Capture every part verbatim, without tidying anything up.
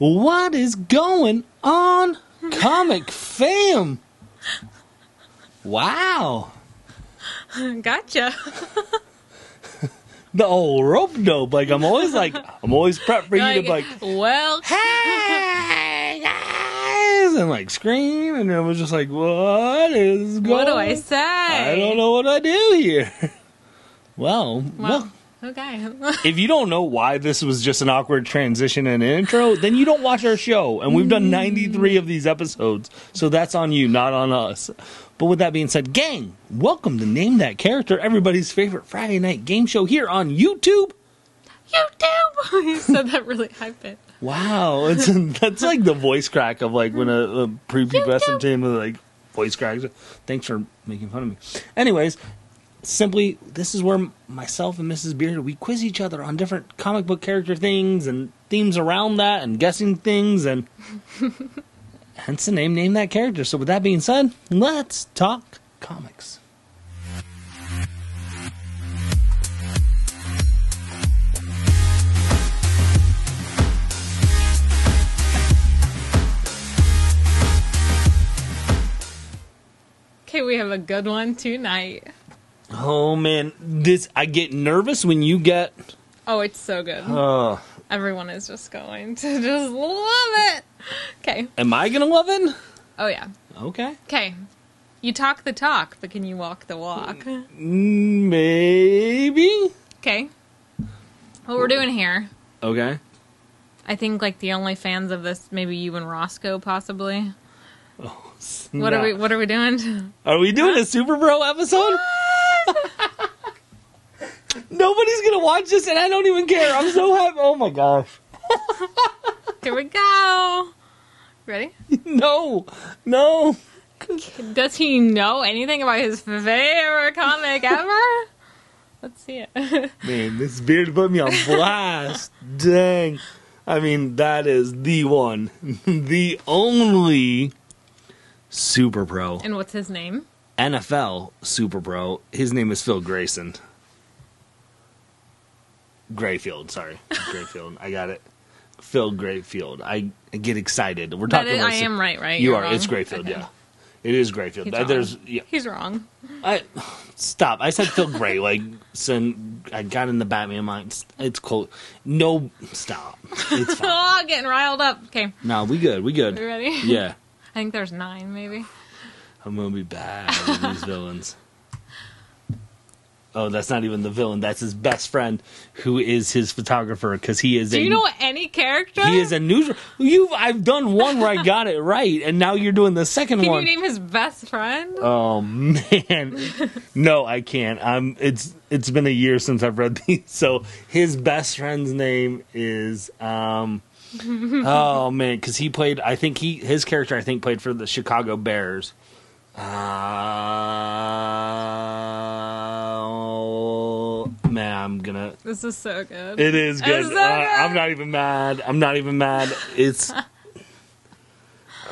What is going on, comic fam? Wow. Gotcha. The old rope dope. Like, I'm always like, I'm always prepped for like, you to be like, well, hey, guys, and like scream. And I was just like, what is going on? What do I say? I don't know what I do here. Well, well, well okay. If you don't know why this was just an awkward transition and intro, then you don't watch our show. And we've done mm. ninety-three of these episodes. So that's on you, not on us. But with that being said, gang, welcome to Name That Character, everybody's favorite Friday night game show here on YouTube. YouTube! You said that really hype it. Wow, it's, that's like the voice crack of like when a, a prepubescent team is like, voice cracks. Thanks for making fun of me. Anyways, simply, this is where myself and Missus Beard, we quiz each other on different comic book character things and themes around that and guessing things and... Hence the name, Name That Character. So with that being said, let's talk comics. Okay, we have a good one tonight. Oh, man. This, I get nervous when you get... Oh, it's so good. Uh, Everyone is just going to just love it. Okay. Am I going to love it? Oh, yeah. Okay. Okay. You talk the talk, but can you walk the walk? Maybe. Okay. What we're doing here. Okay. I think, like, the only fans of this, maybe you and Roscoe, possibly. Oh, snap. What are we, what are we doing? Are we doing huh? a Super Pro episode? Nobody's going to watch this, and I don't even care. I'm so happy. Oh, my gosh. Here we go. Ready? No. No. Does he know anything about his favorite comic ever? Let's see it. Man, this beard put me on blast. Dang. I mean, that is the one. The only Super Pro. And what's his name? N F L Super Pro. His name is Phil Grayson. Grayfield, sorry. Grayfield. I got it. Phil Grayfield. I get excited. We're talking is, about I am right, right? You You're are. Wrong. It's Grayfield, okay. Yeah. It is Grayfield. He's wrong. There's, yeah. He's wrong. I Stop. I said Phil Gray. Like, son, I got in the Batman mind. It's cold. No, stop. It's fine. Oh, getting riled up. Okay. No, we good. We good. You ready? Yeah. I think there's nine, maybe. I'm going to be bad with these villains. Oh, that's not even the villain. That's his best friend, who is his photographer, because he is. Do a, you know any character? He is a news. You, I've done one where I got it right, and now you're doing the second Can one. Can you name his best friend? Oh man, no, I can't. I'm. It's. It's been a year since I've read these. So his best friend's name is. Um, oh man, because he played. I think he his character. I think played for the Chicago Bears. Uh, man, I'm gonna. This is so good. It is good. It is so good. Uh, I'm not even mad. I'm not even mad. It's. I'm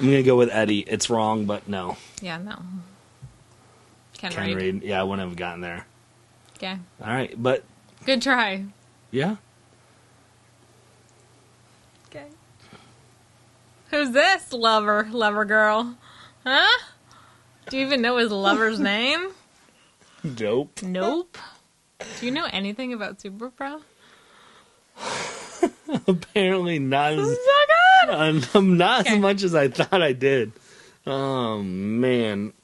gonna go with Eddie. It's wrong, but no. Yeah, no. Ken, Ken Reed. Reed. Yeah, I wouldn't have gotten there. Okay. All right, but. Good try. Yeah. Okay. Who's this lover, lover girl? Huh? Do you even know his lover's name? Nope. Nope. Do you know anything about Super Pro? Apparently not. This is so good. Uh, not okay. as much as I thought I did. Oh man.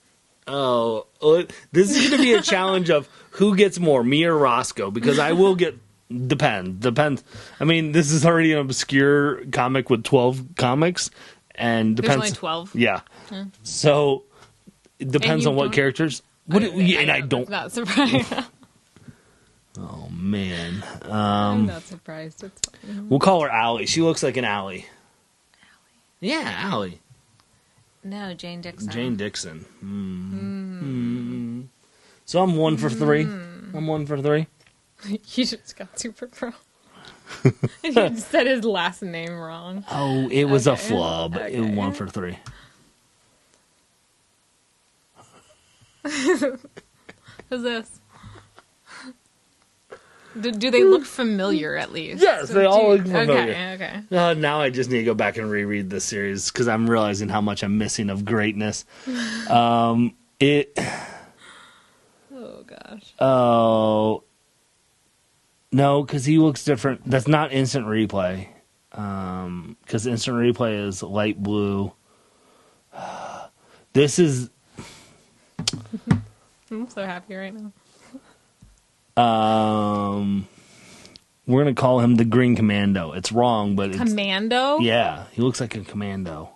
Oh, uh, this is going to be a challenge of who gets more, me or Roscoe, because I will get. Depend. Depends. I mean, this is already an obscure comic with twelve comics, and depends. There's only twelve. Yeah. Mm-hmm. So. It depends on what characters. What I, do, I, and I, I don't. I'm not surprised. Oh, man. Um, I'm not surprised. It's fine. We'll call her Allie. She looks like an Allie. Allie? Yeah, Allie. No, Jane Dixon. Jane Dixon. Mm. Mm. Mm. So I'm one for three. Mm. I'm one for three. You just got Super Pro. You just said his last name wrong. Oh, it was okay. a flub. Okay. It one for three. Who's this? Do, do they look familiar at least? Yes, so they all you... look familiar. Okay, okay. Uh, now I just need to go back and reread this series because I'm realizing how much I'm missing of greatness. um, it. Oh gosh. Oh. Uh, no, because he looks different. That's not Instant Replay. Um, because Instant Replay is light blue. Uh, this is. I'm so happy right now. Um, we're gonna call him the Green Commando. It's wrong, but it's Commando. Yeah, he looks like a commando.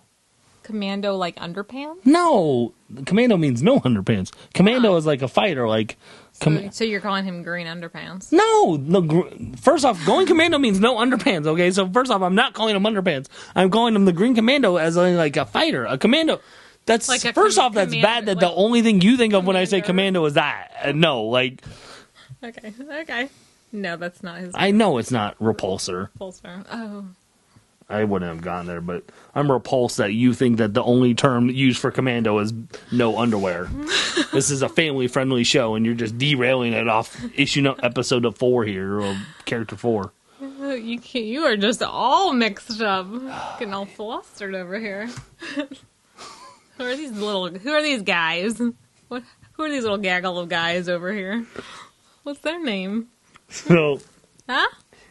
Commando, like underpants? No, commando means no underpants. Commando oh. is like a fighter, like. Com- so, so you're calling him Green Underpants? No, no. Gr- first off, going commando means no underpants. Okay, so first off, I'm not calling him underpants. I'm calling him the Green Commando as a, like a fighter, a commando. That's like a first com- off, that's command- bad. That like, the only thing you think of commander? When I say commando is that. Uh, no, like. Okay, okay. No, that's not his name. I know it's not Repulsor. Repulsor, oh. I wouldn't have gone there, but I'm repulsed that you think that the only term used for commando is no underwear. This is a family-friendly show, and you're just derailing it off issue no, episode of four here, or character four. You can't, you are just all mixed up. Getting all flustered over here. Who are these little, who are these guys? What? Who are these little gaggle of guys over here? What's their name? So, huh?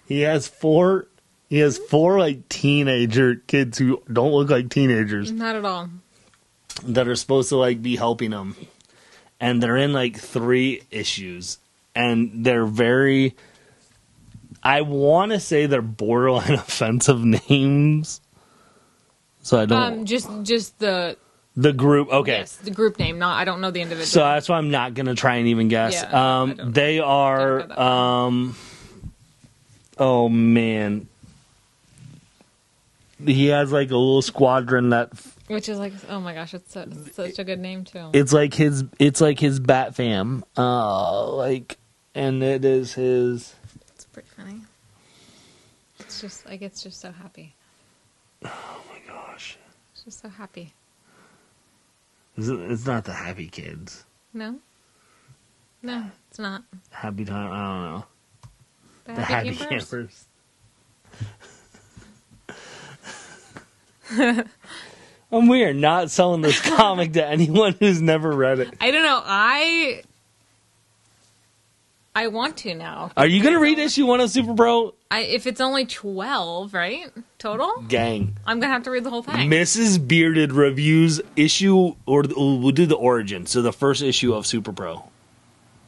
He has four. He has four like teenager kids who don't look like teenagers. Not at all. That are supposed to like be helping him, and they're in like three issues, and they're very. I want to say they're borderline offensive names, so I don't. Um, just, just the. The group, okay. Yes, the group name. Not, I don't know the individual. So that's why I'm not going to try and even guess. Yeah, um, they are, um, oh man. He has like a little squadron that. Which is like, oh my gosh, it's, so, it's such a good name too. It's like his, it's like his Bat Fam. Uh, like, and it is his. It's pretty funny. It's just, like, it's just so happy. Oh my gosh. It's just so happy. It's not the Happy Kids. No? No, it's not. Happy Time, I don't know. The, the Happy, happy Campers. campers. And we are not selling this comic to anyone who's never read it. I don't know, I... I want to now. Are you going to read issue one of Super Pro? I, if it's only twelve, right? Total? Gang. I'm going to have to read the whole thing. Missus Bearded reviews issue, or we'll do the origin. So the first issue of Super Pro.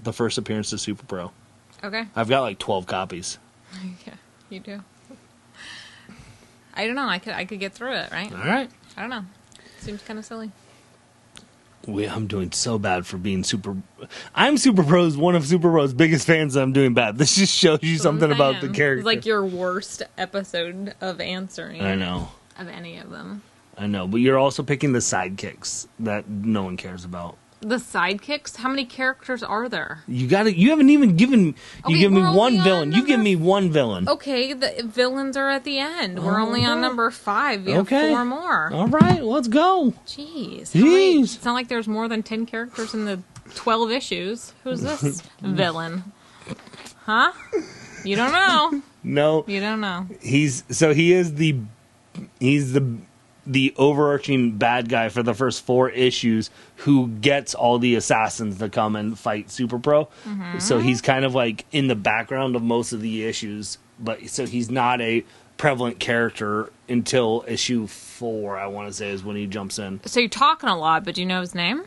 The first appearance of Super Pro. Okay. I've got like twelve copies. Yeah, you do. I don't know. I could I could get through it, right? All right. I don't know. Seems kind of silly. We, I'm doing so bad for being super. I'm Super Pro's one of Super Pro's biggest fans. That I'm doing bad. This just shows you something about the character. It's like your worst episode of answering. I know of any of them. I know, but you're also picking the sidekicks that no one cares about. The sidekicks? How many characters are there? You got to. You haven't even given. You okay, give me one on villain. You give me one villain. Okay, the villains are at the end. Oh, we're only right. on number five. You okay. have four more. All right, let's go. Jeez. Jeez. Many, it's not like there's more than ten characters in the twelve issues. Who's this villain? Huh? You don't know. No. You don't know. He's so he is the he's the. the overarching bad guy for the first four issues who gets all the assassins to come and fight Super Pro. Mm-hmm. So he's kind of like in the background of most of the issues, but so he's not a prevalent character until issue four, I want to say, is when he jumps in. So you're talking a lot, but do you know his name?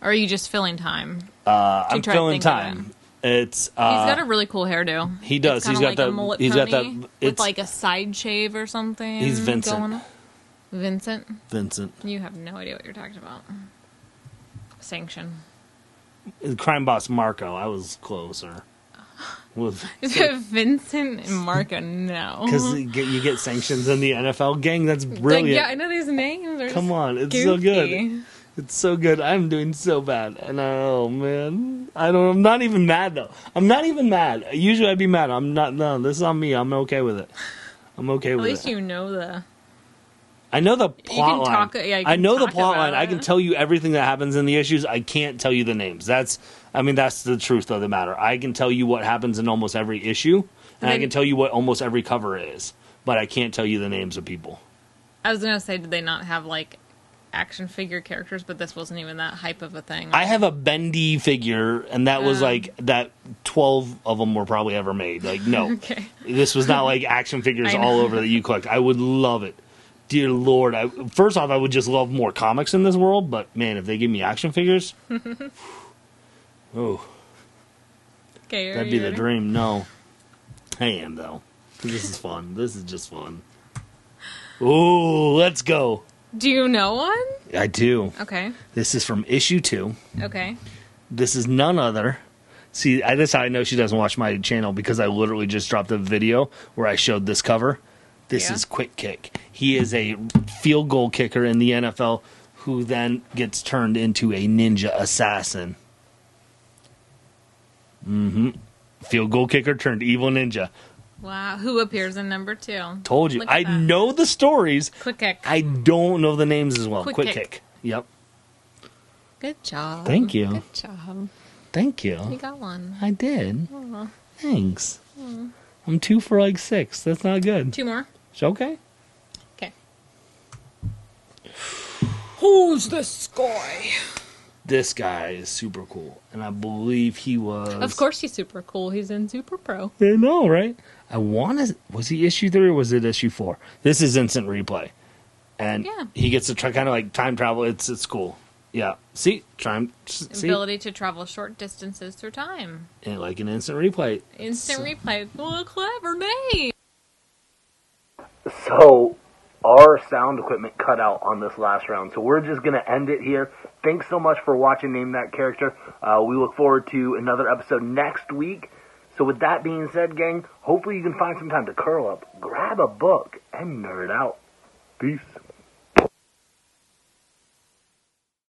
Or are you just filling time? Uh, I'm filling time. It's uh, he's got a really cool hairdo. He does. He's got like that. He's got that. It's with like a side shave or something. He's Vincent. Going on. Vincent? Vincent. You have no idea what you're talking about. Sanction. Crime Boss Marco. I was closer. With Vincent and Marco, no. Because you get sanctions in the N F L. Gang, that's brilliant. Like, yeah, I know these names. Are Come on, it's goofy. So good. It's so good. I'm doing so bad. And oh, man. I don't, I'm not even mad, though. I'm not even mad. Usually I'd be mad. I'm not. No, this is on me. I'm okay with it. I'm okay with it. At least you know the... I know the plot line. Talk, yeah, I know the plot line. It. I can tell you everything that happens in the issues. I can't tell you the names. That's, I mean, that's the truth of the matter. I can tell you what happens in almost every issue, and, and I can tell you what almost every cover is, but I can't tell you the names of people. I was going to say, did they not have, like, action figure characters, but this wasn't even that hype of a thing? Right? I have a Bendy figure, and that um, was like that twelve of them were probably ever made. Like, no. Okay. This was not like action figures all over that you collect. I would love it. Dear Lord. I, first off, I would just love more comics in this world, but man, if they give me action figures, oh, okay, that'd be ready? The dream. No. I am, though. This is fun. This is just fun. Ooh, let's go. Do you know one? I do. Okay. This is from issue two. Okay. This is none other. See, I, this is how I know she doesn't watch my channel, because I literally just dropped a video where I showed this cover. This yeah. is Quick Kick. He is a field goal kicker in the N F L who then gets turned into a ninja assassin. Mm-hmm. Field goal kicker turned evil ninja. Wow, who appears in number two? Told you. I that. know the stories. Quick Kick. I don't know the names as well. Quick, Quick Kick. Kick. Yep. Good job. Thank you. Good job. Thank you. You got one. I did. Aww. Thanks. Aww. I'm two for like six. That's not good. Two more. It's okay. Okay. Who's this guy? This guy is super cool. And I believe he was... Of course he's super cool. He's in Super Pro. I know, right? I want to... Was he issue three or was it issue four? This is Instant Replay. And yeah. he gets to try kind of like time travel. It's it's cool. Yeah. See? Time... See? Ability to travel short distances through time. And like an Instant Replay. Instant so. Replay. What a clever name. So... Our sound equipment cut out on this last round, so we're just going to end it here. Thanks so much for watching Name That Character. Uh, we look forward to another episode next week. So with that being said, gang, hopefully you can find some time to curl up, grab a book, and nerd out. Peace.